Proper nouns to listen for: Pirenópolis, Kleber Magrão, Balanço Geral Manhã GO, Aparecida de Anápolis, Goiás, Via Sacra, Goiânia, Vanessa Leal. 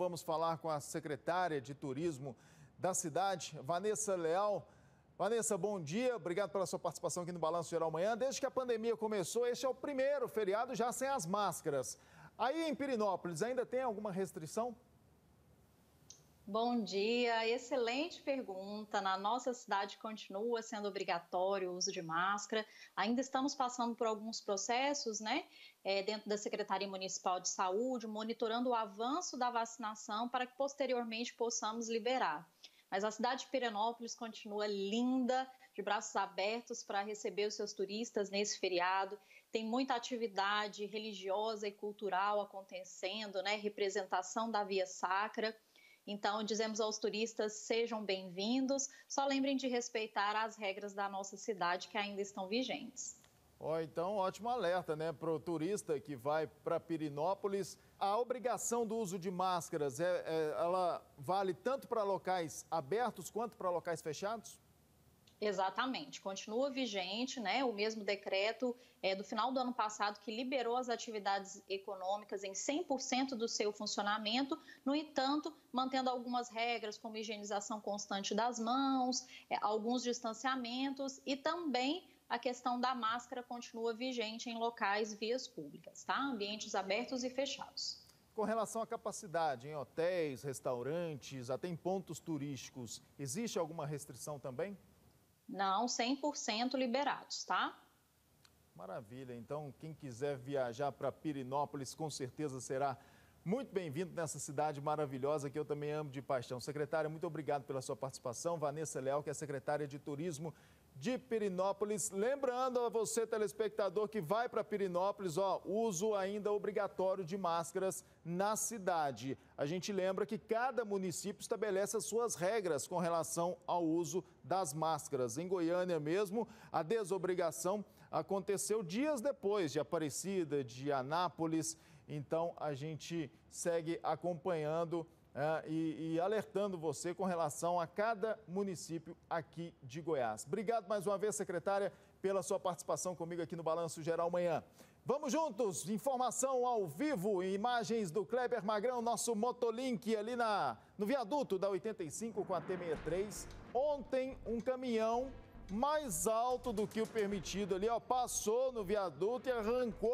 Vamos falar com a secretária de Turismo da cidade, Vanessa Leal. Vanessa, bom dia, obrigado pela sua participação aqui no Balanço Geral Manhã. Desde que a pandemia começou, este é o primeiro feriado já sem as máscaras. Aí em Pirenópolis, ainda tem alguma restrição? Bom dia, excelente pergunta. Na nossa cidade continua sendo obrigatório o uso de máscara. Ainda estamos passando por alguns processos, né? Dentro da Secretaria Municipal de Saúde, monitorando o avanço da vacinação para que posteriormente possamos liberar. Mas a cidade de Pirenópolis continua linda, de braços abertos para receber os seus turistas nesse feriado. Tem muita atividade religiosa e cultural acontecendo, né? Representação da Via Sacra. Então, dizemos aos turistas, sejam bem-vindos, só lembrem de respeitar as regras da nossa cidade que ainda estão vigentes. Então, ótimo alerta, né, para o turista que vai para Pirenópolis. A obrigação do uso de máscaras, ela vale tanto para locais abertos quanto para locais fechados? Exatamente, continua vigente, né, o mesmo decreto do final do ano passado que liberou as atividades econômicas em 100% do seu funcionamento, no entanto, mantendo algumas regras como higienização constante das mãos, alguns distanciamentos e também a questão da máscara continua vigente em locais, vias públicas, tá? Ambientes abertos e fechados. Com relação à capacidade em hotéis, restaurantes, até em pontos turísticos, existe alguma restrição também? Não, 100% liberados, tá? Maravilha, então quem quiser viajar para Pirenópolis com certeza será muito bem-vindo nessa cidade maravilhosa que eu também amo de paixão. Secretária, muito obrigado pela sua participação. Vanessa Leal, que é secretária de Turismo de Pirenópolis. Lembrando a você, telespectador, que vai para Pirenópolis, uso ainda obrigatório de máscaras na cidade. A gente lembra que cada município estabelece as suas regras com relação ao uso das máscaras. Em Goiânia mesmo, a desobrigação aconteceu dias depois de Aparecida, de Anápolis. Então, a gente segue acompanhando e alertando você com relação a cada município aqui de Goiás. Obrigado mais uma vez, secretária, pela sua participação comigo aqui no Balanço Geral Manhã. Vamos juntos, informação ao vivo e imagens do Kleber Magrão, nosso motolink ali no viaduto da 85 com a T63. Ontem, um caminhão mais alto do que o permitido ali, passou no viaduto e arrancou.